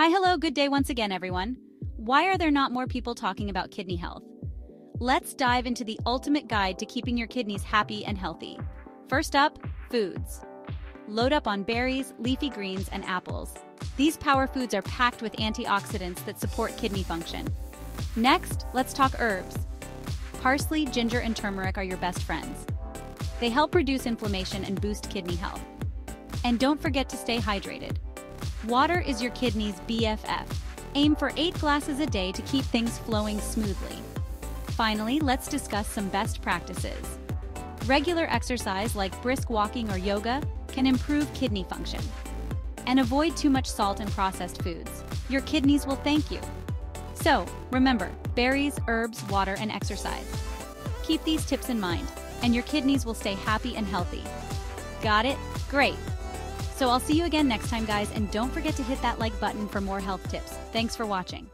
Hi, hello, good day once again, everyone. Why are there not more people talking about kidney health? Let's dive into the ultimate guide to keeping your kidneys happy and healthy. First up, foods. Load up on berries, leafy greens, and apples. These power foods are packed with antioxidants that support kidney function. Next, let's talk herbs. Parsley, ginger, and turmeric are your best friends. They help reduce inflammation and boost kidney health. And don't forget to stay hydrated. Water is your kidney's BFF. Aim for 8 glasses a day to keep things flowing smoothly. Finally, let's discuss some best practices. Regular exercise like brisk walking or yoga can improve kidney function. And avoid too much salt and processed foods. Your kidneys will thank you. So, remember, berries, herbs, water, and exercise. Keep these tips in mind, and your kidneys will stay happy and healthy. Got it? Great. So I'll see you again next time, guys, and don't forget to hit that like button for more health tips. Thanks for watching.